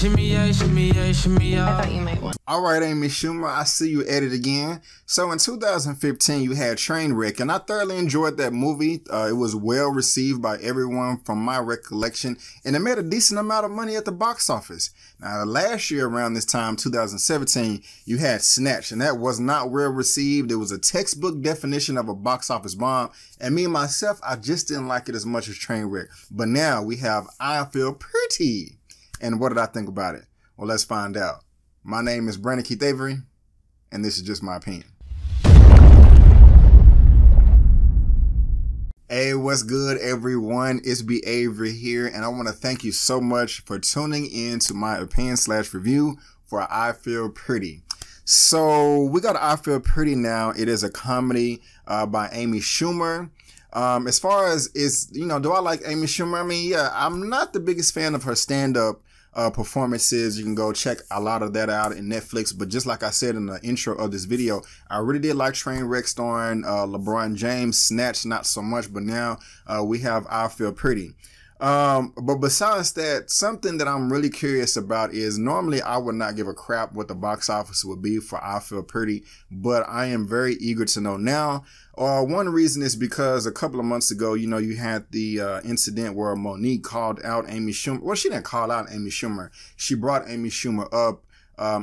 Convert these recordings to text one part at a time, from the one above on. I thought you might want. All right, Amy Schumer, I see you at it again. So in 2015, you had Trainwreck, and I thoroughly enjoyed that movie. It was well received by everyone from my recollection, and it made a decent amount of money at the box office. Now, last year around this time, 2017, you had Snatch, and that was not well received. It was a textbook definition of a box office bomb, and me and myself, I just didn't like it as much as Trainwreck. But now we have I Feel Pretty. And what did I think about it? Well, let's find out. My name is Brandon Keith Avery, and this is just my opinion. Hey, what's good, everyone? It's B. Avery here, and I want to thank you so much for tuning in to my opinion/review for I Feel Pretty. So we got I Feel Pretty now. It is a comedy by Amy Schumer. As far as is, you know, do I like Amy Schumer? I mean, yeah, I'm not the biggest fan of her stand-up performances. You can go check a lot of that out in Netflix. But just like I said in the intro of this video, I really did like Trainwreck starring LeBron James. Snatch, not so much. But now we have I Feel Pretty. But besides that, something that I'm really curious about is normally I would not give a crap what the box office would be for I Feel Pretty, but I am very eager to know now. One reason is because a couple of months ago, you know, you had the incident where Monique called out Amy Schumer. Well, she didn't call out Amy Schumer. She brought Amy Schumer up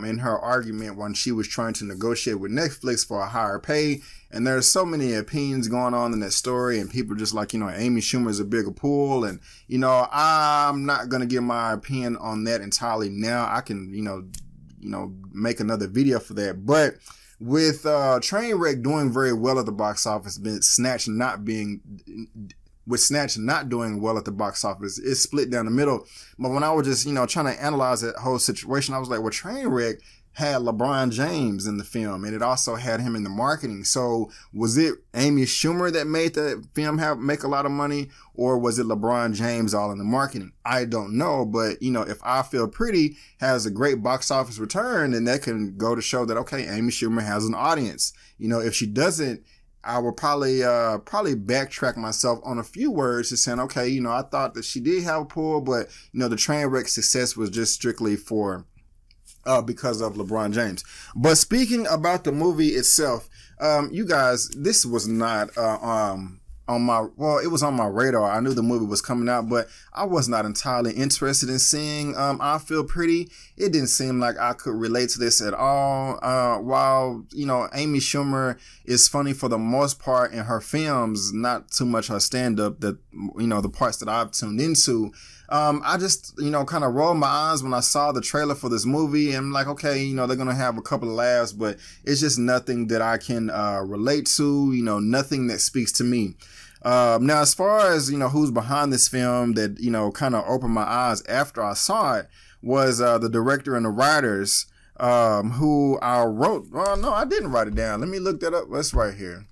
in her argument when she was trying to negotiate with Netflix for a higher pay. And there's so many opinions going on in that story, and people just like, you know, Amy Schumer's a bigger pool, and, you know, I'm not going to give my opinion on that entirely now. I can, you know, make another video for that. But with Trainwreck doing very well at the box office, with Snatch not doing well at the box office, it's split down the middle. But when I was just, you know, trying to analyze that whole situation, I was like, well, Trainwreck had LeBron James in the film, and it also had him in the marketing. So was it Amy Schumer that made the film make a lot of money, or was it LeBron James all in the marketing? I don't know, but you know, if I Feel Pretty has a great box office return, then that can go to show that, okay, Amy Schumer has an audience. You know, if she doesn't, I will probably backtrack myself on a few words to saying, okay, you know, I thought that she did have a pull, but you know, the Trainwreck success was just strictly for because of LeBron James. But speaking about the movie itself, you guys, this was not on my, well, it was on my radar. I knew the movie was coming out, but I was not entirely interested in seeing I Feel Pretty. It didn't seem like I could relate to this at all. While, you know, Amy Schumer is funny for the most part in her films, not too much her stand-up, that, you know, the parts that I've tuned into, I just, you know, kind of rolled my eyes when I saw the trailer for this movie. And I'm like, okay, you know, they're going to have a couple of laughs, but it's just nothing that I can relate to, you know, nothing that speaks to me. Now, as far as, you know, who's behind this film that, you know, kind of opened my eyes after I saw it was the director and the writers who I wrote. Well, no, I didn't write it down. Let me look that up. That's right here.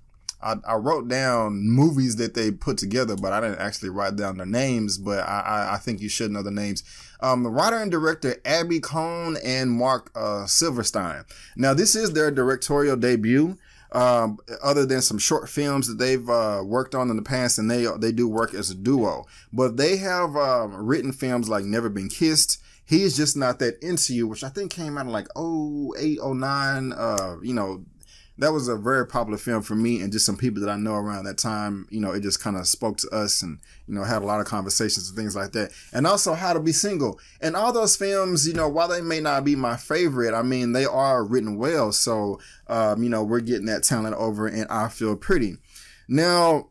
I wrote down movies that they put together, but I didn't actually write down their names, but I think you should know the names. The writer and director, Abby Cohn and Mark Silverstein. Now, this is their directorial debut. Other than some short films that they've worked on in the past, and they do work as a duo. But they have written films like Never Been Kissed, He's Just Not That Into You, which I think came out in like 08, 09, you know, that was a very popular film for me and just some people that I know around that time. You know, it just kind of spoke to us and, you know, had a lot of conversations and things like that. And also How to Be Single. And all those films, you know, while they may not be my favorite, I mean, they are written well. So, you know, we're getting that talent over in I Feel Pretty. Now,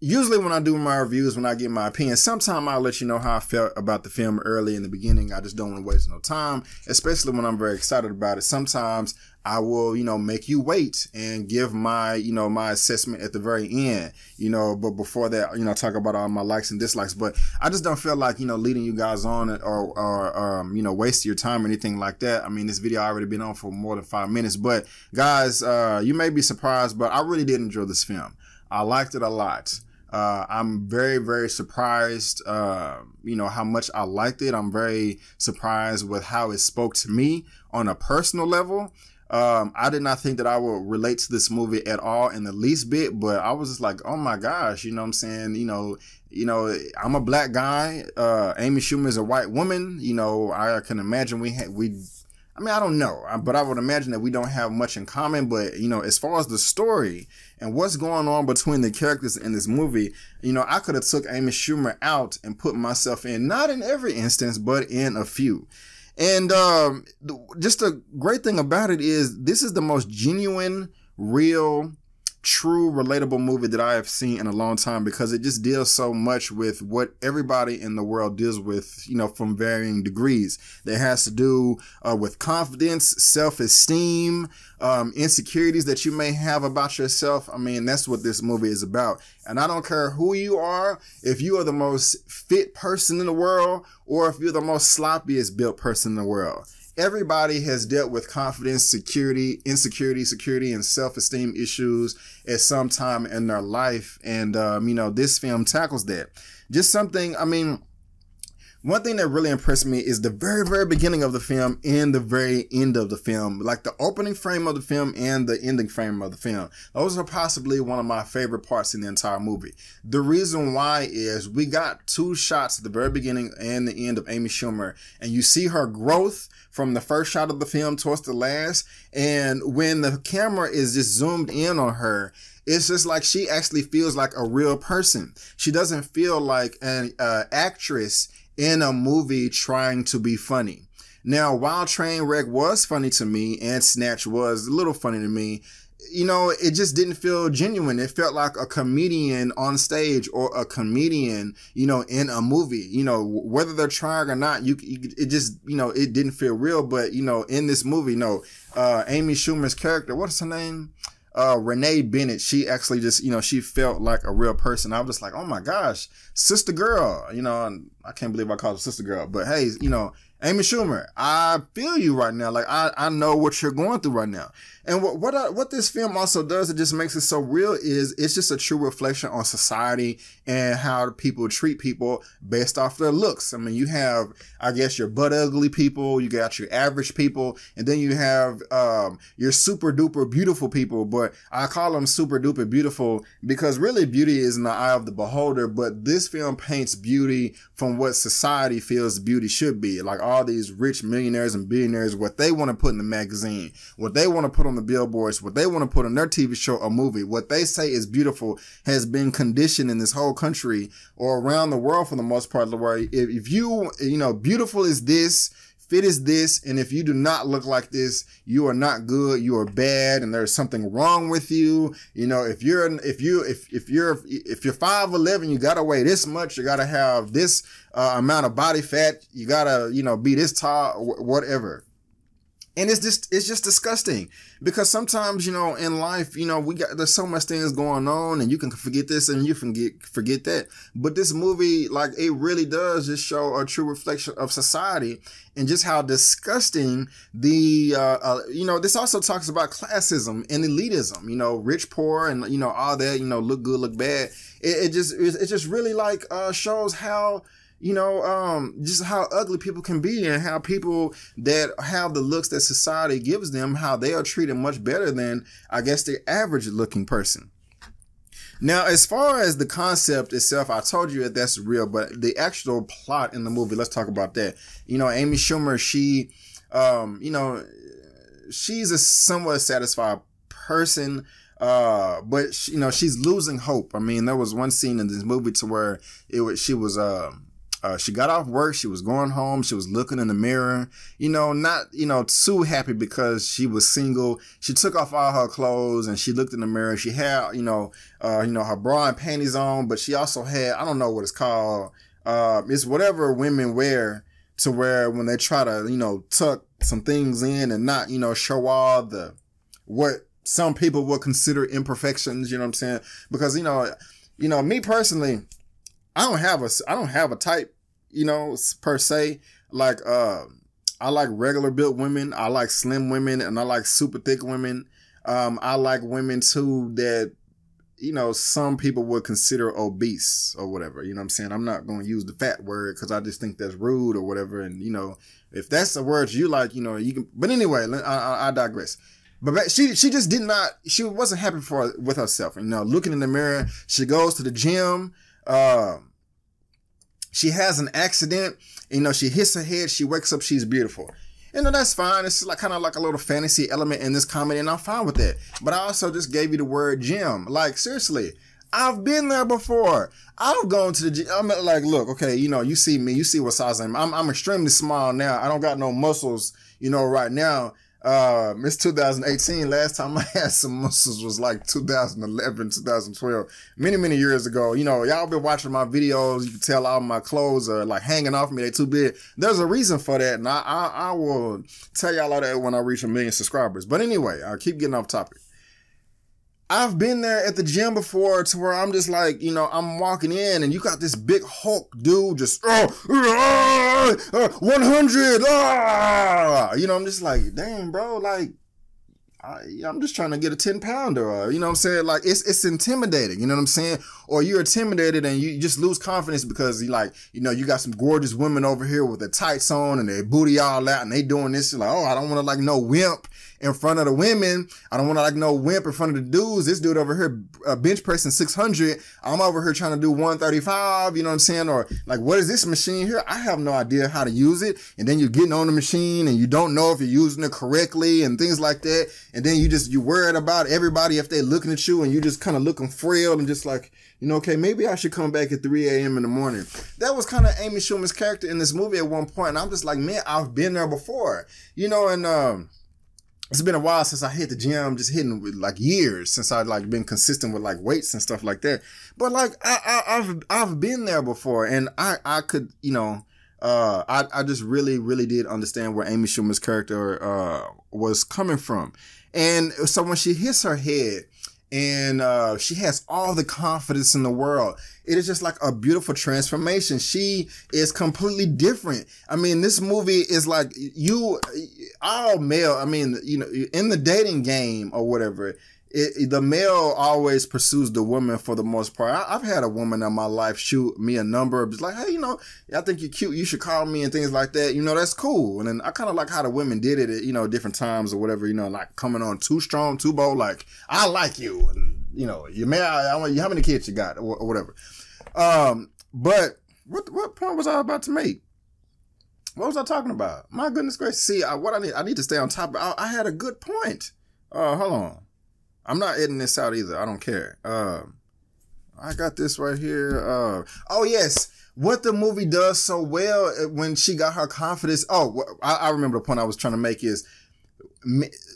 usually when I do my reviews, when I get my opinion, sometimes I'll let you know how I felt about the film early in the beginning. I just don't want to waste no time, especially when I'm very excited about it. Sometimes I will, you know, make you wait and give my, you know, my assessment at the very end, you know, but before that, you know, talk about all my likes and dislikes. But I just don't feel like, you know, leading you guys on or you know, wasting your time or anything like that. I mean, this video already been on for more than 5 minutes, but guys, you may be surprised, but I really did enjoy this film. I liked it a lot. I'm very, very surprised, you know, how much I liked it. I'm very surprised with how it spoke to me on a personal level. I did not think that I would relate to this movie at all in the least bit, but I was just like, oh my gosh, you know what I'm saying? You know, I'm a black guy. Amy Schumer is a white woman. You know, I can imagine I mean, I don't know, but I would imagine that we don't have much in common. But, you know, as far as the story and what's going on between the characters in this movie, you know, I could have took Amy Schumer out and put myself in, not in every instance, but in a few. And just a great thing about it is this is the most genuine, real, true, relatable movie that I have seen in a long time, because it just deals so much with what everybody in the world deals with, you know, from varying degrees. That has to do with confidence, self-esteem, insecurities that you may have about yourself. I mean, that's what this movie is about. And I don't care who you are, if you are the most fit person in the world or if you're the most sloppiest built person in the world. Everybody has dealt with confidence, insecurity, and self-esteem issues at some time in their life. And, you know, this film tackles that. Just something, I mean, one thing that really impressed me is the very, very beginning of the film and the very end of the film. Like the opening frame of the film and the ending frame of the film. Those are possibly one of my favorite parts in the entire movie. The reason why is we got two shots at the very beginning and the end of Amy Schumer. And you see her growth from the first shot of the film towards the last, and when the camera is just zoomed in on her, it's just like she actually feels like a real person. She doesn't feel like an actress in a movie trying to be funny. Now, while Trainwreck was funny to me and Snatch was a little funny to me, you know, it just didn't feel genuine. It felt like a comedian on stage or a comedian, you know, in a movie. You know, whether they're trying or not, it just, you know, it didn't feel real. But, you know, in this movie, no, Amy Schumer's character, what's her name? Renee Bennett, she actually just, you know, she felt like a real person. I was just like, oh my gosh, sister girl, you know, and I can't believe I called her sister girl, but hey, you know, Amy Schumer, I feel you right now. Like, I know what you're going through right now. And what this film also does, it just makes it so real, is it's just a true reflection on society and how people treat people based off their looks. I mean, you have, I guess, your butt ugly people, you got your average people, and then you have your super duper beautiful people. But I call them super duper beautiful because really beauty is in the eye of the beholder. But this film paints beauty from what society feels beauty should be. Like, all these rich millionaires and billionaires, what they want to put in the magazine, what they want to put on the billboards, what they want to put on their TV show or movie, what they say is beautiful has been conditioned in this whole country or around the world for the most part, where if you know, beautiful is this, fit is this, and if you do not look like this, you are not good, you are bad, and there's something wrong with you. You know, if you're 5'11", you gotta weigh this much, you gotta have this amount of body fat, you gotta, you know, be this tall, whatever. And it's just disgusting, because sometimes, you know, in life, you know, there's so much things going on, and you can forget this and you can forget that. But this movie, like, it really does just show a true reflection of society and just how disgusting the, you know, this also talks about classism and elitism, you know, rich, poor, and, you know, all that, you know, look good, look bad. It just really, like, shows how, you know, just how ugly people can be, and how people that have the looks that society gives them, how they are treated much better than, I guess, the average looking person. Now, as far as the concept itself, I told you that that's real, but the actual plot in the movie, let's talk about that. You know, Amy Schumer, she, you know, she's a somewhat satisfied person. But she, you know, she's losing hope. I mean, there was one scene in this movie to where she got off work, she was going home, she was looking in the mirror, you know, not, you know, too happy because she was single. She took off all her clothes and she looked in the mirror. She had, you know, her bra and panties on, but she also had, I don't know what it's called. It's whatever women wear to where when they try to, you know, tuck some things in and not, you know, show all the, what some people will consider imperfections, you know what I'm saying? Because, you know, me personally, I don't have a type. You know, per se, like, I like regular built women. I like slim women, and I like super thick women. I like women too that, you know, some people would consider obese or whatever. You know what I'm saying? I'm not going to use the fat word because I just think that's rude or whatever. And, you know, if that's the word you like, you know, you can, but anyway, I digress. But she just did not, she wasn't happy with herself. You know, looking in the mirror, she goes to the gym, she has an accident, you know, she hits her head, she wakes up, she's beautiful. You know, that's fine. It's like kind of like a little fantasy element in this comedy, and I'm fine with that. But I also just gave you the word gym. Like, seriously, I've been there before. I've gone to the gym. I'm like, look, okay, you know, you see me, you see what size I am. I'm extremely small now. I don't got no muscles, you know, right now. It's 2018. Last time I had some muscles was like 2011, 2012, many years ago. You know, y'all been watching my videos. You can tell all my clothes are like hanging off me. They too big. There's a reason for that. And I will tell y'all all that when I reach 1 million subscribers. But anyway, I keep getting off topic. I've been there at the gym before to where I'm just like, you know, I'm walking in and you got this big Hulk dude just, 100, you know, I'm just like, damn, bro, like, I'm just trying to get a 10-pounder, you know what I'm saying? Like, it's intimidating, you know what I'm saying? Or you're intimidated and you just lose confidence because you like, you know, you got some gorgeous women over here with their tights on and their booty all out and they doing this. You're like, oh, I don't want to like no wimp in front of the women. I don't want to like no wimp in front of the dudes. This dude over here bench pressing 600. I'm over here trying to do 135, you know what I'm saying? Or like, what is this machine here? I have no idea how to use it. And then you're getting on the machine and you don't know if you're using it correctly and things like that. And then you're worried about everybody if they're looking at you and you just kind of looking frail and just like, you know, okay, maybe I should come back at 3 a.m. in the morning. That was kind of Amy Schumer's character in this movie at one point. And I'm just like, man, I've been there before, you know, and, it's been a while since I hit the gym, just hitting with like years since I've like been consistent with like weights and stuff like that. But like, I've been there before and I could, you know, I just really did understand where Amy Schumer's character, was coming from. And so when she hits her head and, she has all the confidence in the world, it is just like a beautiful transformation. She is completely different. I mean, this movie is like all male. I mean, you know, in the dating game or whatever, the male always pursues the woman for the most part. I've had a woman in my life shoot me a number. It's like, hey, you know, I think you're cute. You should call me and things like that. You know, that's cool. And then I kind of like how the women did it at, you know, different times or whatever, you know, like coming on too strong, too bold. Like, I like you. And, you know, you may, I want you, how many kids you got or whatever. But what point was I about to make? What was I talking about? My goodness gracious. See, I need to stay on top. I had a good point. Hold on. I'm not editing this out either. I don't care. I got this right here. Oh yes. What the movie does so well when she got her confidence. Oh, I remember the point I was trying to make is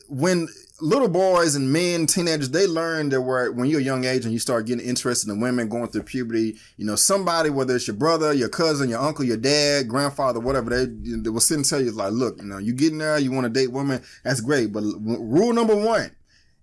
when little boys and men, teenagers, they learn that when you're a young age and you start getting interested in women, going through puberty, you know, somebody, whether it's your brother, your cousin, your uncle, your dad, grandfather, whatever, they will sit and tell you, like, look, you know, you getting there, you want to date women, that's great. But rule number one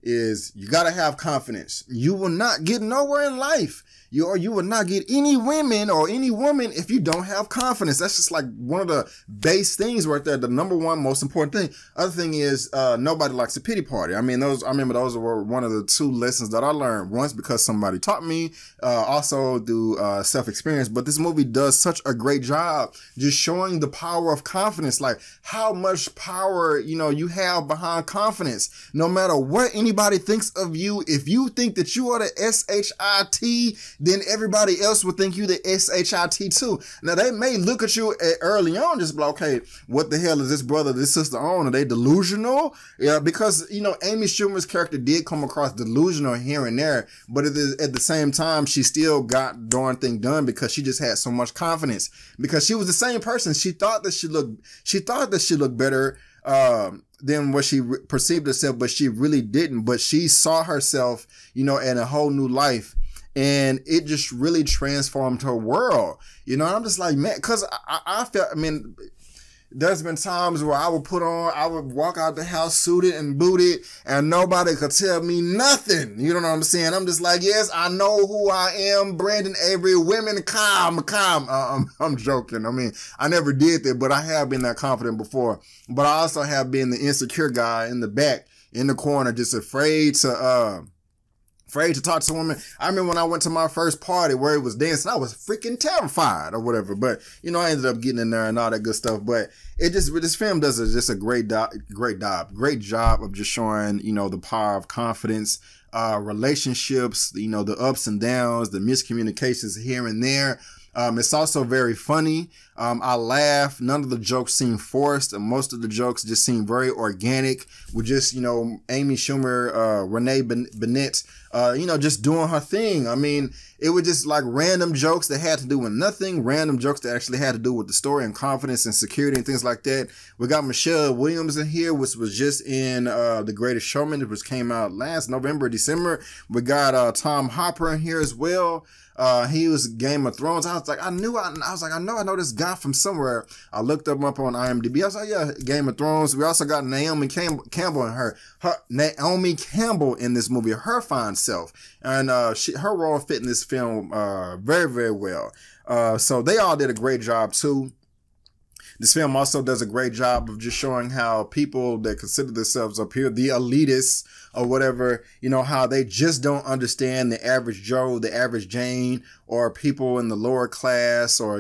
is you got to have confidence. You will not get nowhere in life. You will not get any women or any woman if you don't have confidence. That's just like one of the base things right there. The number one most important thing. Other thing is nobody likes a pity party. I mean, I remember those were one of the two lessons that I learned once because somebody taught me. Also through self-experience. But this movie does such a great job just showing the power of confidence. Like how much power, you know, you have behind confidence. No matter what anybody thinks of you, if you think that you are the SHIT, then everybody else would think you the SHIT too. Now they may look at you early on just like, okay, what the hell is this brother, this sister on? Are they delusional? Yeah, because you know Amy Schumer's character did come across delusional here and there, but at the same time she still got darn thing done because she just had so much confidence. Because she was the same person. She thought that she looked better than what she perceived herself, but she really didn't. But she saw herself, you know, in a whole new life. And it just really transformed her world. You know, and I'm just like, man, because I felt, I mean, there's been times where I would walk out the house suited and booted and nobody could tell me nothing. You know what I'm saying? I'm just like, yes, I know who I am. Brandon Avery, women, calm. I'm joking. I mean, I never did that, but I have been that confident before. But I also have been the insecure guy in the back, in the corner, just afraid to afraid to talk to women. I remember when I went to my first party where it was dancing, I was freaking terrified or whatever. But, you know, I ended up getting in there and all that good stuff. But it just, this film does a great job of just showing, you know, the power of confidence, relationships, you know, the ups and downs, the miscommunications here and there. It's also very funny. I laugh. None of the jokes seem forced, and most of the jokes just seem very organic. With just, you know, Amy Schumer, Renee Bennett, you know, just doing her thing. I mean, it was just like random jokes that had to do with nothing, random jokes that actually had to do with the story and confidence and security and things like that. We got Michelle Williams in here, which was just in The Greatest Showman, which came out last November, December. We got Tom Hopper in here as well. He was Game of Thrones. I know this guy from somewhere. I looked him up on IMDb. I was like, yeah, Game of Thrones. We also got Naomi Campbell in Naomi Campbell in this movie, her fine self, and her role fit in this film very, very well. So they all did a great job too. This film also does a great job of just showing how people that consider themselves up here, the elitists or whatever, you know, how they just don't understand the average Joe, the average Jane, or people in the lower class, or,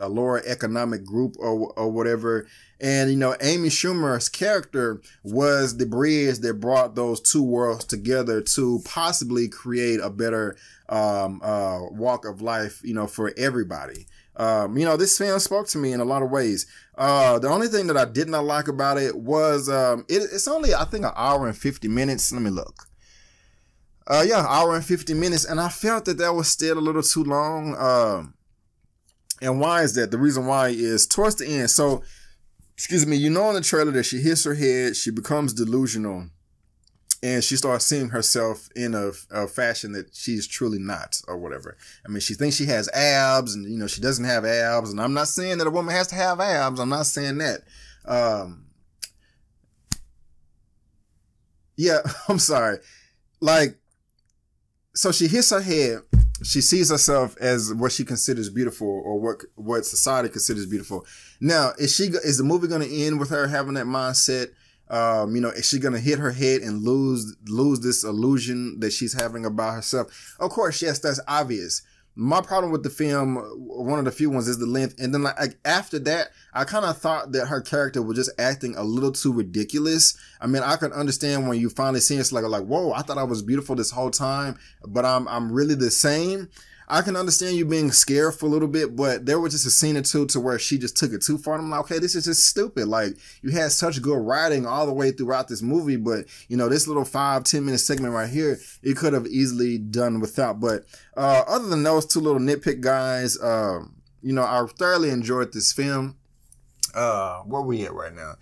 a lower economic group or whatever. And, you know, Amy Schumer's character was the bridge that brought those two worlds together to possibly create a better walk of life, you know, for everybody. You know, this film spoke to me in a lot of ways. The only thing that I did not like about it was, it's only, I think, an hour and 50 minutes. Let me look. Yeah, hour and 50 minutes. And I felt that that was still a little too long. And why is that? The reason why is towards the end. So, excuse me, you know, in the trailer that she hits her head, she becomes delusional, and she starts seeing herself in a fashion that she's truly not or whatever. I mean, she thinks she has abs, and, you know, she doesn't have abs. And I'm not saying that a woman has to have abs. I'm not saying that. Yeah, I'm sorry. Like, so she hits her head. She sees herself as what she considers beautiful, or what society considers beautiful. Now, is the movie going to end with her having that mindset? You know, is she going to hit her head and lose this illusion that she's having about herself? Of course, yes, that's obvious. My problem with the film, one of the few ones, is the length. And then like after that, I kind of thought that her character was just acting a little too ridiculous. I mean, I could understand when you finally see it, it's like, whoa, I thought I was beautiful this whole time, but I'm really the same. I can understand you being scared for a little bit, but there was just a scene or two to where she just took it too far. And I'm like, okay, this is just stupid. Like, you had such good writing all the way throughout this movie, but, you know, this little 5-10 minute segment right here, it could have easily done without. But other than those two little nitpick guys, you know, I thoroughly enjoyed this film. Where we at right now?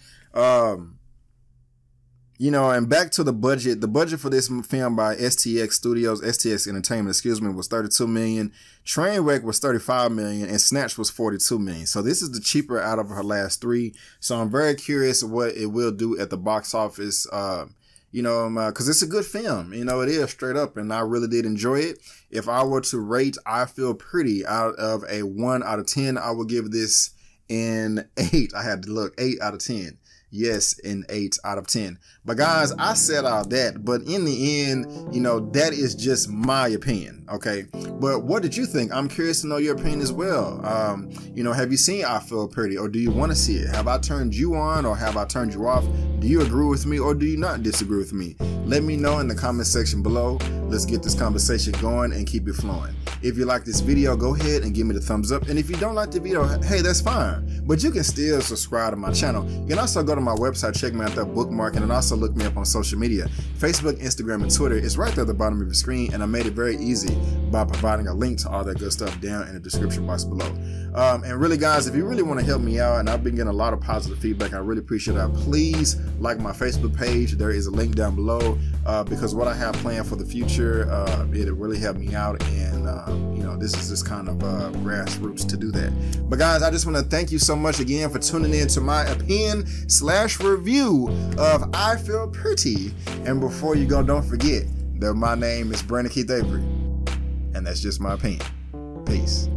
You know, and back to the budget for this film by STX Entertainment, excuse me, was $32 million. Trainwreck was $35 million, and Snatch was $42 million. So this is the cheaper out of her last three. So I'm very curious what it will do at the box office, you know, because it's a good film. You know, it is straight up, and I really did enjoy it. If I were to rate I Feel Pretty out of a 1 out of 10, I would give this an 8. I had to look, 8 out of 10. Yes, an 8 out of 10. But guys, I said all that, but in the end, you know, that is just my opinion, okay? But what did you think? I'm curious to know your opinion as well. You know, have you seen I Feel Pretty, or do you want to see it? Have I turned you on, or have I turned you off? Do you agree with me, or do you not disagree with me? Let me know in the comment section below. Let's get this conversation going and keep it flowing. If you like this video, go ahead and give me the thumbs up. And if you don't like the video, hey, that's fine. But you can still subscribe to my channel. You can also go to my website, check me out that bookmark, and also look me up on social media. Facebook, Instagram, and Twitter is right there at the bottom of your screen, and I made it very easy by providing a link to all that good stuff down in the description box below. And really, guys, if you really want to help me out, and I've been getting a lot of positive feedback, I really appreciate that. Please like my Facebook page. There is a link down below, because what I have planned for the future, it'll really help me out, and you know, this is just kind of grassroots to do that. But guys, I just want to thank you so much again for tuning in to my opinion/review of I Feel Pretty. And before you go, don't forget that my name is Brandon Keith Avery, and that's just my opinion. Peace.